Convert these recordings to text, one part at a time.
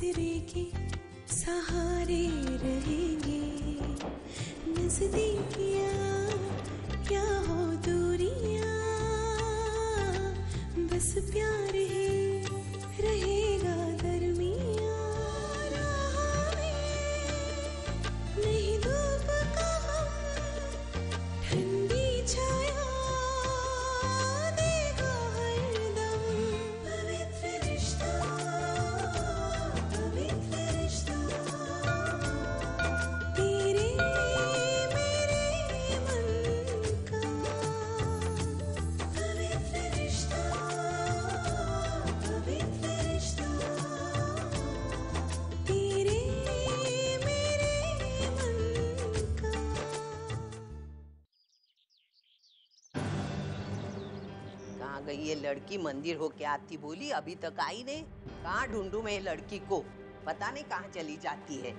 दूसरे के सहारे रहेंगे, नजदीकियाँ क्या हो दूरियाँ, बस प्यार है रहेगा ये लड़की मंदिर हो के आती बोली, अभी तक आई नहीं। कहाँ ढूंढूं मैं लड़की को, पता नहीं कहाँ चली जाती है।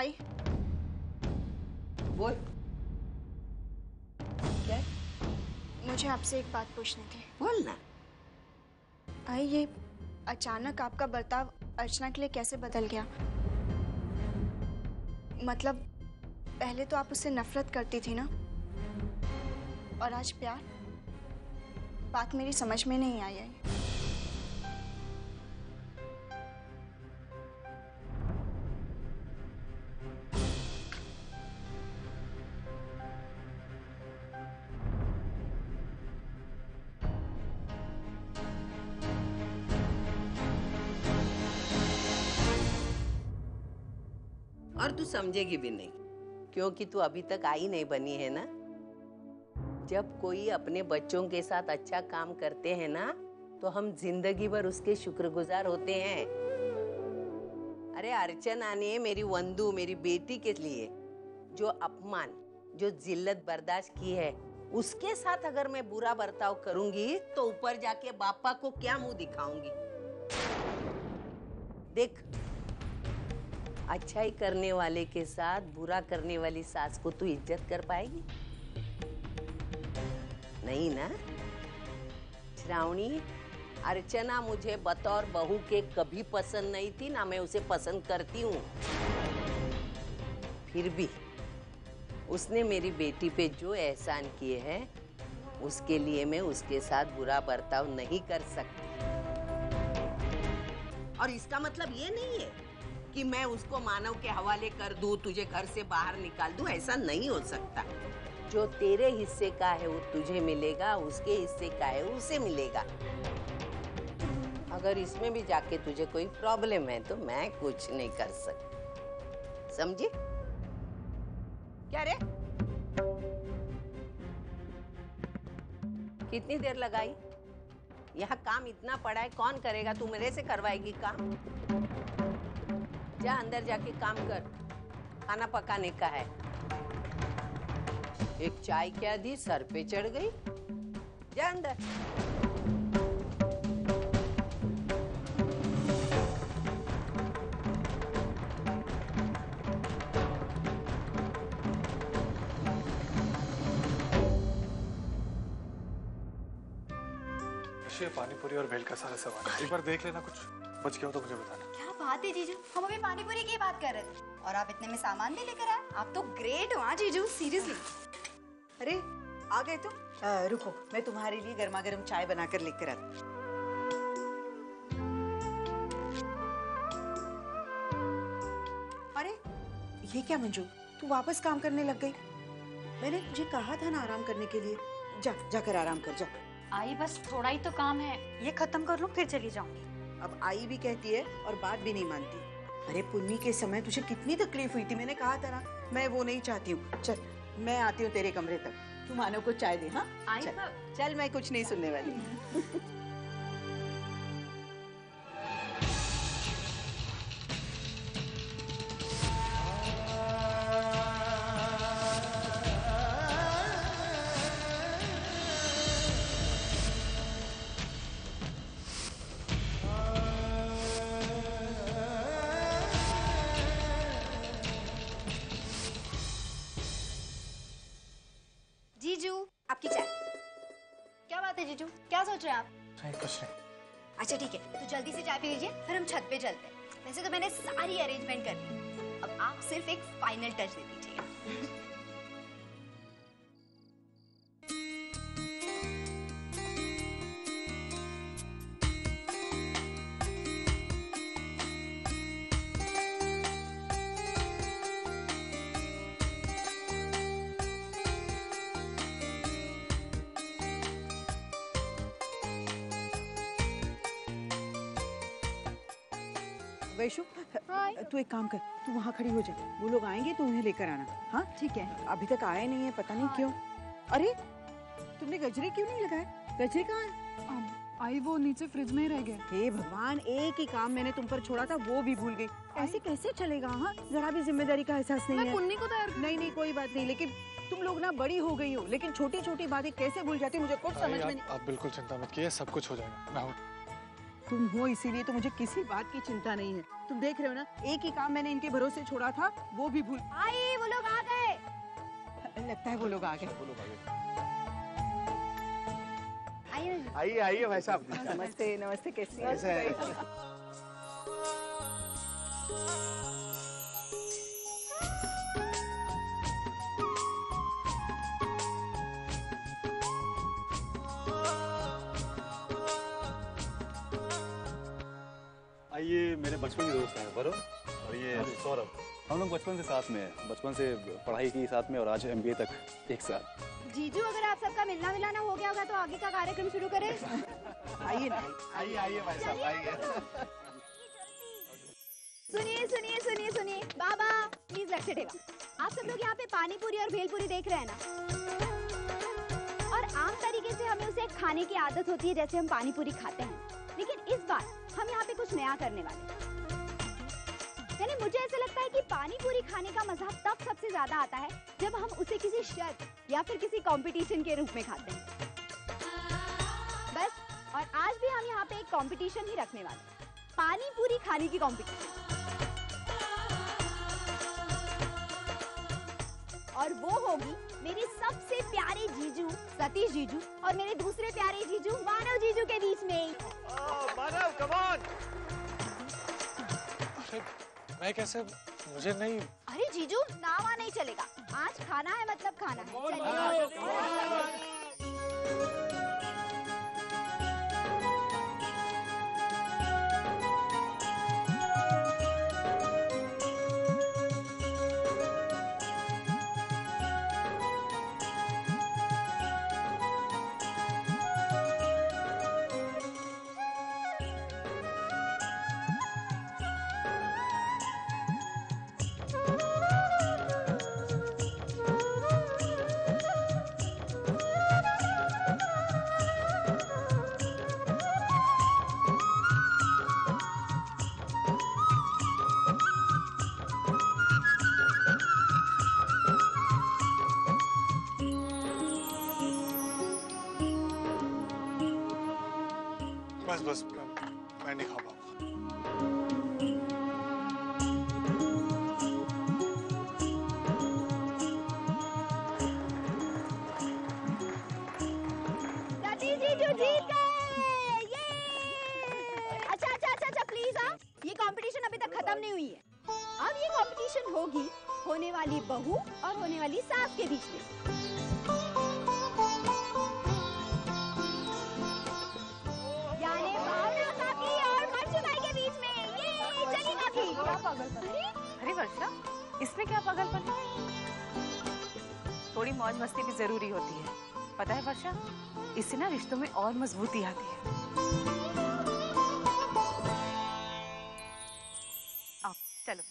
आई बोल क्या? मुझे आपसे एक बात पूछनी थी। बोलना आई। ये अचानक आपका बर्ताव अर्चना के लिए कैसे बदल गया? मतलब पहले तो आप उससे नफरत करती थी ना, और आज प्यार? बात मेरी समझ में नहीं आई है। और तू समझेगी भी नहीं, क्योंकि तू अभी तक आई नहीं बनी है ना। जब कोई अपने बच्चों के साथ अच्छा काम करते हैं ना, तो हम जिंदगी भर उसके शुक्रगुजार होते हैं। अरे अर्चना ने मेरी वंदू, मेरी बेटी के लिए जो अपमान, जो जिल्लत बर्दाश्त की है, उसके साथ अगर मैं बुरा बर्ताव करूंगी तो ऊपर जाके बापा को क्या मुंह दिखाऊंगी। देख, अच्छाई करने वाले के साथ बुरा करने वाली सास को तू इज्जत कर पाएगी? नहीं ना श्रावणी। अर्चना मुझे बतौर बहू के कभी पसंद नहीं थी, ना मैं उसे पसंद करती हूँ। फिर भी उसने मेरी बेटी पे जो एहसान किए हैं, उसके लिए मैं उसके साथ बुरा बर्ताव नहीं कर सकती। और इसका मतलब ये नहीं है कि मैं उसको मानव के हवाले कर दूँ, तुझे घर से बाहर निकाल दूँ, ऐसा नहीं हो सकता। जो तेरे हिस्से का है वो तुझे मिलेगा, उसके हिस्से का है उसे मिलेगा। अगर इसमें भी जाके तुझे कोई प्रॉब्लम है तो मैं कुछ नहीं कर सकती, समझी? क्या रे, कितनी देर लगाई? यहाँ काम इतना पड़ा है, कौन करेगा? तू मेरे से करवाएगी काम? जा अंदर जाके काम कर, खाना पकाने का है। एक चाय क्या दी, सर पे चढ़ गई। जा अंदर। पानीपुरी और भेल का सारा सामान एक बार देख लेना, कुछ बच गया हो तो मुझे बताना। क्या बात है जीजू, हम अभी पानीपुरी की बात कर रहे थे और आप इतने में सामान भी लेकर आए। आप तो ग्रेट हो जीजू, सीरियसली। अरे आ गए तुम? रुको, मैं तुम्हारे लिए गर्मा गर्म चाय बनाकर लेकर आती हूँ। अरे ये क्या मंजू, तू वापस काम करने लग गई? मैंने तुझे कहा था ना आराम करने के लिए। जा, जाकर आराम कर जा। आई बस थोड़ा ही तो काम है, ये खत्म कर लूँ फिर चली जाऊंगी। अब आई भी कहती है और बात भी नहीं मानती। अरे पुन्नी के समय तुझे कितनी तकलीफ हुई थी, मैंने कहा था ना मैं वो नहीं चाहती हूँ। चल मैं आती हूँ तेरे कमरे तक, तू मानो को चाय दे। हाँ आई चल, चल मैं कुछ नहीं सुनने वाली। अच्छा ठीक है, तो जल्दी से चाय पी लीजिए, फिर हम छत पे चलते हैं। वैसे तो मैंने सारी अरेंजमेंट कर ली, अब आप सिर्फ एक फाइनल टच दे दीजिए। वैशु, तू एक काम कर, तू वहाँ खड़ी हो जा, वो लोग आएंगे तो उन्हें लेकर आना। हाँ ठीक है, अभी तक आए नहीं है, पता नहीं क्यों। अरे तुमने गजरे क्यों नहीं लगाए? गजरे कहाँ हैं? आई वो नीचे फ्रिज में रह गए। हे भगवान, एक ही काम मैंने तुम पर छोड़ा था वो भी भूल गई। ऐसे कैसे चलेगा? हाँ, जरा भी जिम्मेदारी का एहसास नहीं है। पुण्य को तैयार नहीं, कोई बात नहीं, लेकिन तुम लोग ना बड़ी हो गई हो, लेकिन छोटी छोटी बातें कैसे भूल जाती, मुझे कुछ समझ में नहीं। आप बिल्कुल चिंता मत कीजिए, सब कुछ हो जाएगा। तुम हो इसीलिए तो मुझे किसी बात की चिंता नहीं है। तुम देख रहे हो ना, एक ही काम मैंने इनके भरोसे छोड़ा था वो भी भूल। आई वो लोग आ गए, लगता है वो लोग आ गए। आइए आइए भाई साहब, नमस्ते नमस्ते। कैसी हैं? ये मेरे बचपन के दोस्त हैं वरुण और ये सौरभ। हम लोग बचपन से साथ में हैं, बचपन से पढ़ाई की साथ में और आज MBA तक एक साथ। जीजू, अगर आप सबका मिलना मिलाना हो गया होगा तो आगे का कार्यक्रम शुरू करें। आइए आइए आइए भाई साहब, आइए। सुनिए सुनिए सुनिए सुनिए बाबा, प्लीज रखते देवा। आप सब लोग यहाँ पे पानी पूरी और भेलपूरी देख रहे हैं ना, और आम तरीके से हमें उसे खाने की आदत होती है जैसे हम पानी पूरी खाते हैं, लेकिन इस बार हम यहाँ पे कुछ नया करने वाले। यानी मुझे ऐसा लगता है कि पानी पूरी खाने का मजा तब सबसे ज्यादा आता है जब हम उसे किसी शर्त या फिर किसी कंपटीशन के रूप में खाते हैं। बस, और आज भी हम यहाँ पे एक कंपटीशन ही रखने वाले हैं, पानी पूरी खाने की कंपटीशन। और वो होगी मेरे सबसे प्यारे जीजू सतीश जीजू और मेरे दूसरे प्यारे जीजू मानव जीजू के बीच में। Manav, come on. मैं कैसे? मुझे नहीं। अरे जीजू, नावा नहीं चलेगा, आज खाना है मतलब खाना है। बस मैं नहीं खा पाऊंगा। सतीश जीजू जीत गए, ये। अच्छा अच्छा अच्छा अच्छा प्लीज, हाँ ये कंपटीशन अभी तक खत्म नहीं हुई है। अब ये कंपटीशन होगी होने वाली बहू और होने वाली सास के बीच में। अरे वर्षा, इसमें क्या पागलपन? थोड़ी मौज मस्ती भी जरूरी होती है, पता है वर्षा, इससे ना रिश्तों में और मजबूती आती है। आओ चलो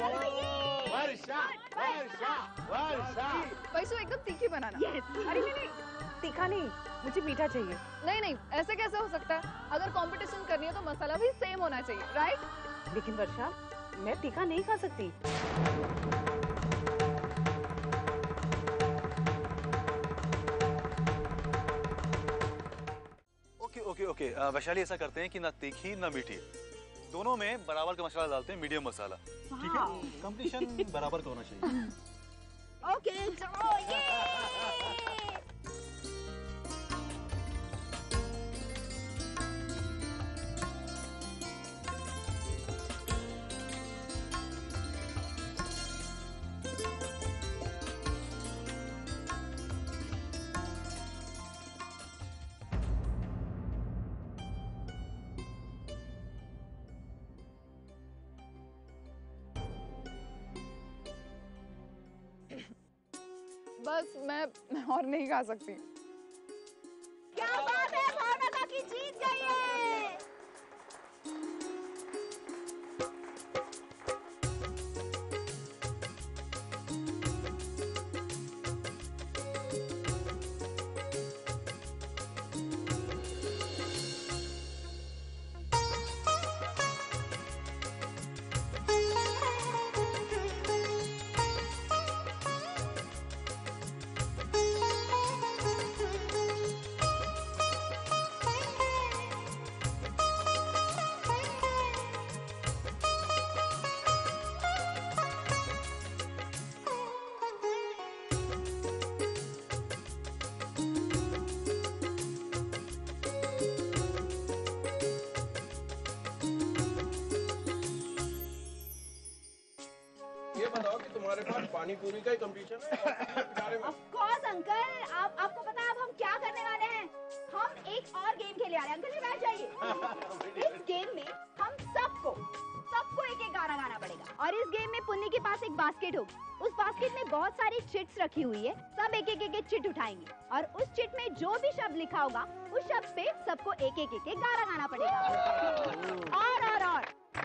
चलो, ये वर्षा वर्षा वर्षा। पैसों एकदम तीखी बनाना। अरे नहीं तीखा नहीं, मुझे मीठा चाहिए। नहीं नहीं, ऐसे कैसे हो सकता है? अगर कंपटीशन करनी है तो मसाला भी सेम होना चाहिए, राइट? लेकिन वर्षा, मैं तीखा नहीं खा सकती। ओके ओके ओके, वैशाली ऐसा करते हैं कि ना तीखी ना मीठी, दोनों में बराबर का मसाला डालते हैं, मीडियम मसाला। ठीक है, कंपटीशन बराबर का होना चाहिए। ओके चलो, ये बस मैं और नहीं गा सकती। क्या बात है, भावना काकी जीत गई है। पानी पूरी का ही कंपटीशन है। ऑफ कोर्स अंकल, आपको पता है अब हम क्या करने वाले हैं? हम एक और गेम खेलने वाले हैं। अंकल जी बैठ जाइए। इस गेम में हम सबको एक-एक गाना गाना पड़ेगा। और इस गेम में पुण्य के पास एक बास्केट होगी। उस बास्केट में बहुत सारी चिट्स रखी हुई है। सब एक-एक चिट उठाएंगे और उस चिट में जो भी शब्द लिखा होगा उस शब्द पे सबको एक-एक गाना गाना पड़ेगा। और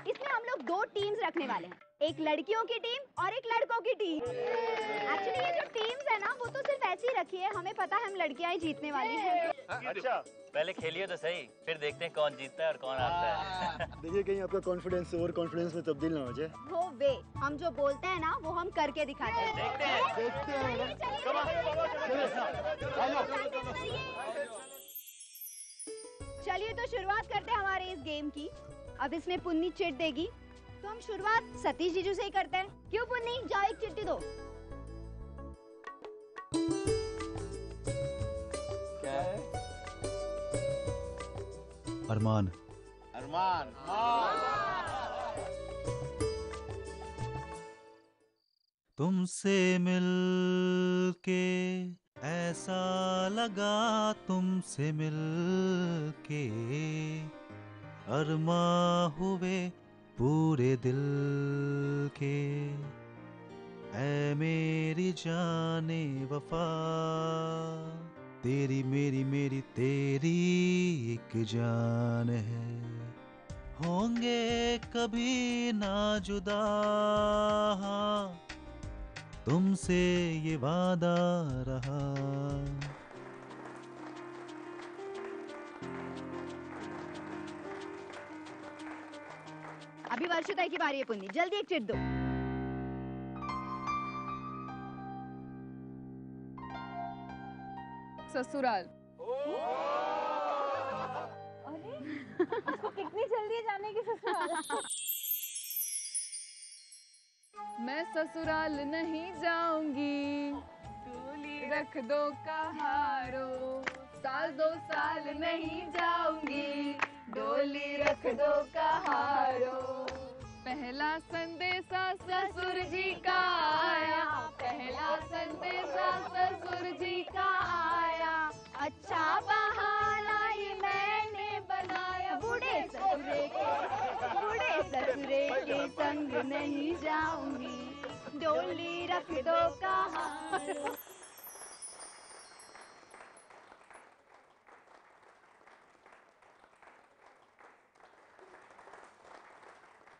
इसमें हम लोग दो टीम्स रखने वाले हैं, एक लड़कियों की टीम और एक लड़कों की टीम। एक्चुअली ये जो टीम्स है ना वो तो सिर्फ ऐसी ही रखी है, हमें पता है हम लड़कियां ही जीतने वाली हैं। अच्छा पहले खेलिए तो सही, फिर देखते हैं कौन जीतता है और कौन हारता है। देखिए कहीं आपका कॉन्फिडेंस ओवर कॉन्फिडेंस में तब्दील ना हो जाए। वो वे हम जो बोलते हैं ना वो हम करके दिखाते हैं। चलिए तो शुरुआत करते हैं हमारे इस गेम की। अब इसमें पुन्नी चिट देगी तो हम शुरुआत सतीश जीजू से ही करते हैं। क्यों पुन्नी, जाओ एक चिट्ठी दो। क्या है? अरमान। अरमान। तुमसे मिलके ऐसा लगा, तुमसे मिलके अरमा हुए पूरे दिल के, ऐ मेरी जाने वफा तेरी मेरी तेरी एक जान है। होंगे कभी ना जुदा तुमसे ये वादा रहा। अभी वर्षिता की बारी है, पुन्नी जल्दी एक चिट दो। ससुराल। अरे इसको कितनी जल्दी है जाने की ससुराल। मैं ससुराल नहीं जाऊंगी, डोली रख दो कहारो। साल दो साल नहीं जाऊंगी, डोली रख दो कहारो। पहला संदेशा ससुर जी का आया, पहला संदेशा ससुर जी का आया। अच्छा बहाना ये मैंने बनाया, बूढ़े ससुरे के संग नहीं जाऊंगी, डोली रख दो कहारो।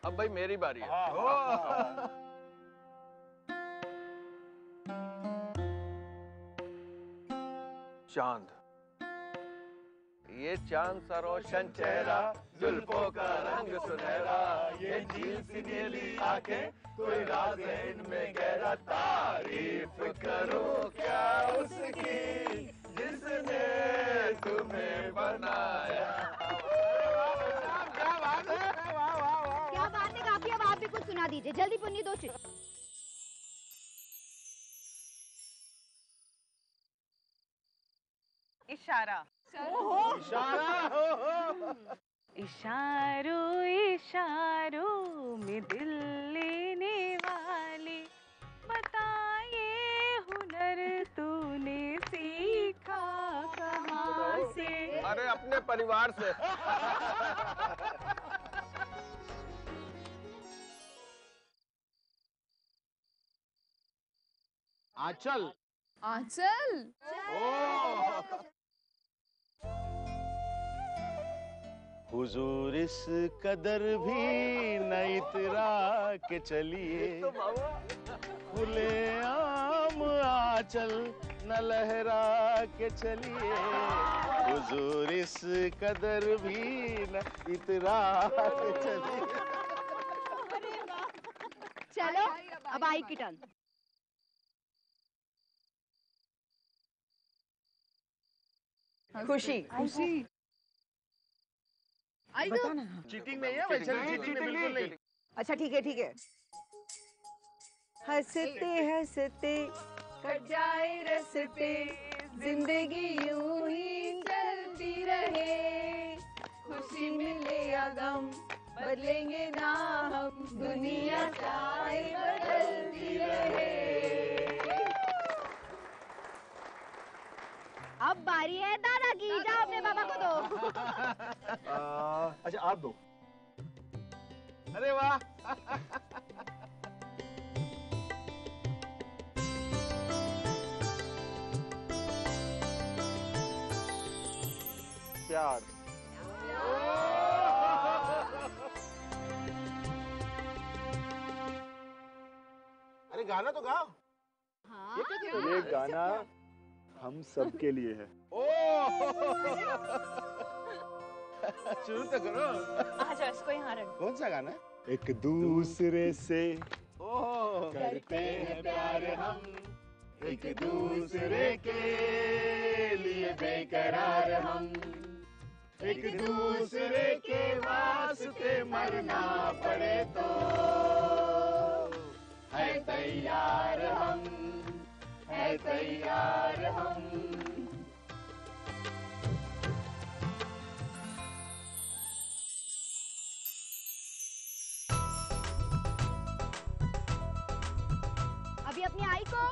अब भाई मेरी बारी है। चांद, ये चांद सा रोशन चेहरा, जुल्फों का रंग सुनहरा, ये झील सी नीली आंखें, कोई राज है इनमें गहरा। तारीफ करो क्या उसकी जिसने तुम्हें बनाया। कुछ सुना दीजिए जल्दी पुन्नी, दो चिट। इशारा। इशारा। इशारों इशारों में दिल लेने वाले, बताए हुनर तूने सीखा कहाँ से। अरे अपने परिवार से। आंचल। आंचल। हुजूर इस कदर भी न इतरा के चलिए, खुले आम आंचल न लहरा के चलिए। हुजूर इस कदर भी न इतरा के चलिए। चलो अब आई की टर्न। खुशी खुशी चीटिंग नहीं है, चीटिंग बिल्कुल नहीं। अच्छा ठीक है ठीक है। हंसते हंसते कट जाए रस्ते, जिंदगी यूं ही चलती रहे। खुशी मिले या गम बदलेंगे ना हम, दुनिया चाहे बदलती रहे। अब बारी है दादा की, जाओ अपने बाबा को दो। अच्छा आप दो। अरे वाह। प्यार। अरे गाना तो गाओ। हाँ। ये गाना हम सब के लिए है। शुरू तो करो। अच्छा इसको यहाँ रख। कौन सा गाना है? एक दूसरे से करते हैं प्यार हम, एक दूसरे के लिए बेकरार हम, एक दूसरे के वास्ते मरना पड़े तो है तैयार हम, है तैयार हम। अपनी आई को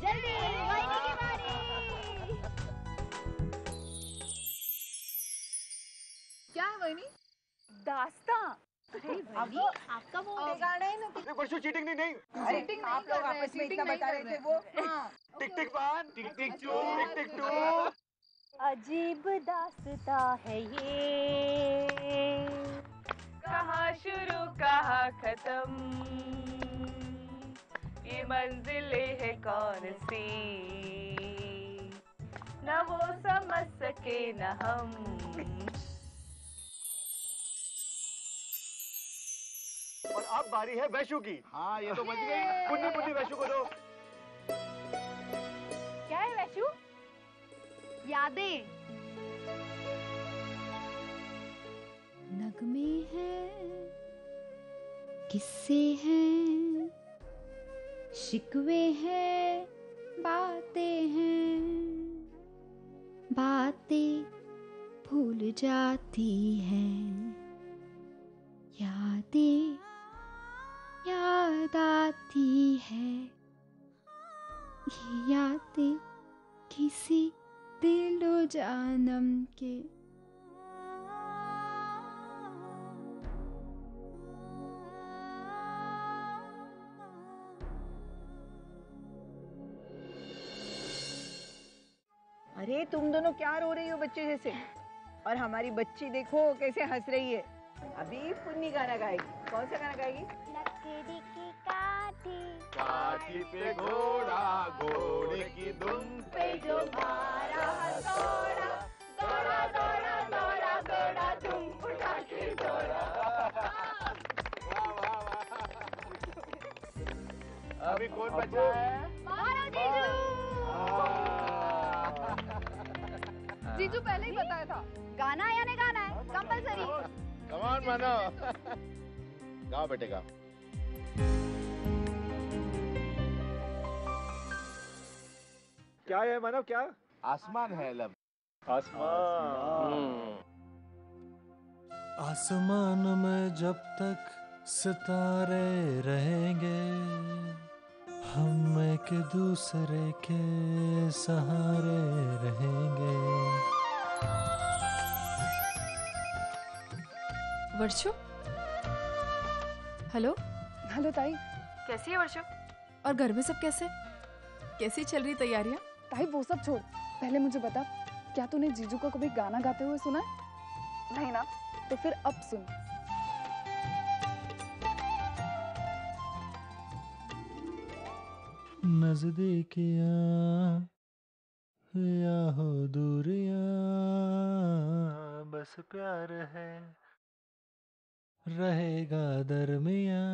जल्दी गाने की बारी। क्या है वैनी? दास्ता। अभी आपका वो गाना है ना। नहीं परसों चीटिंग नहीं। चीटिंग आप लोग आपस में इतना बता रहे थे वो। Tick tick one, tick tick two, tick tick two. अजीब दास्ता है ये, कहाँ शुरू कहाँ खत्म, ये मंजिलें है कौन सी, न वो समझ सके न हम। और अब बारी है वैशु की। हाँ ये तो बच गई। पुन्नी पुन्नी वैशु को दो। क्या है वैशु? यादें। नगमे हैं, किस्से हैं, शिकवे हैं, बातें हैं, बातें भूल जाती हैं, यादें याद आती हैं, ये यादें किसी दिलो जानम के। अरे तुम दोनों क्या रो रही हो बच्चे जैसे, और हमारी बच्ची देखो कैसे हंस रही है। अभी पुन्नी गाना गाएगी। कौन सा गाना गाएगी? लकड़ी की काठी, काठी पे घोड़ा, घोड़े की दुम पे जो मारा हथौड़ा, दौड़ा दौड़ा दौड़ा दौड़ा दुम उठा के दौड़ा। वाह वाह वाह। अभी कौन बचा है? मारो जीजू। जीजू पहले ही बताया था गाना या नहीं गाना है कंपलसरी। कम ऑन मानव, गाओ बेटे गाओ। क्या है मानव? क्या आसमान है लब। आसमान। आसमान में जब तक सितारे रहेंगे, हम एक दूसरे के सहारे रहेंगे। वर्षो। हेलो हेलो ताई, कैसी है वर्षो? और घर में सब कैसे, कैसी चल रही तैयारियां? भाई वो सब छोड़, पहले मुझे बता, क्या तूने जीजू का कभी गाना गाते हुए सुना है? नहीं ना, तो फिर अब सुन। नजदीकिया या हो दूरिया, बस प्यार है रहेगा दरमिया।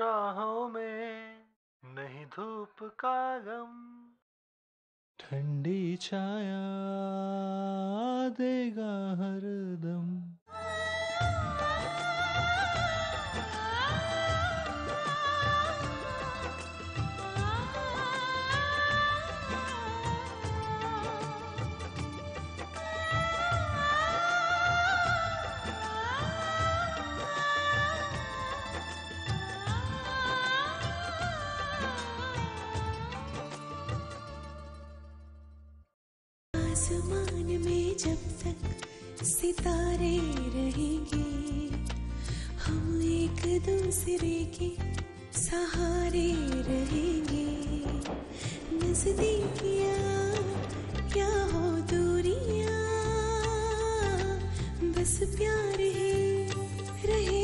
राहों में नहीं धूप का गम, ठंडी छाया देगा हरदम। आसमान में जब तक सितारे रहेंगे, हम एक दूसरे के सहारे रहेंगे। नजदीकियाँ क्या हो दूरियाँ, बस प्यार ही रहे